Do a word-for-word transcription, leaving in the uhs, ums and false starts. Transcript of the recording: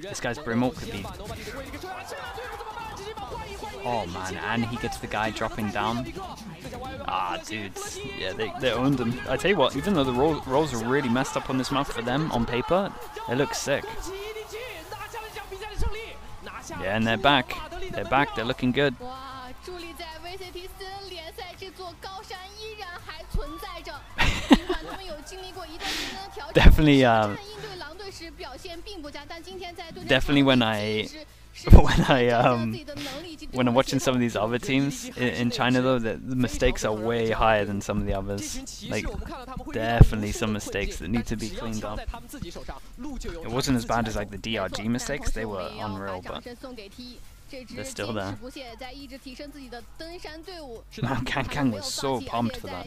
This guy's Brimble could be... Oh man, and he gets the guy dropping down. Ah, dude. Yeah, they, they owned him. I tell you what, even though the roll, rolls are really messed up on this map for them on paper, they look sick. Yeah, and they're back. They're back, they're looking good. Definitely, um, definitely when I, when I, um, when I'm watching some of these other teams in, in China, though, the, the mistakes are way higher than some of the others. Like, definitely some mistakes that need to be cleaned up. It wasn't as bad as like the D R G mistakes; they were unreal, but they're still there. Wow, Kang Kang was so pumped for that.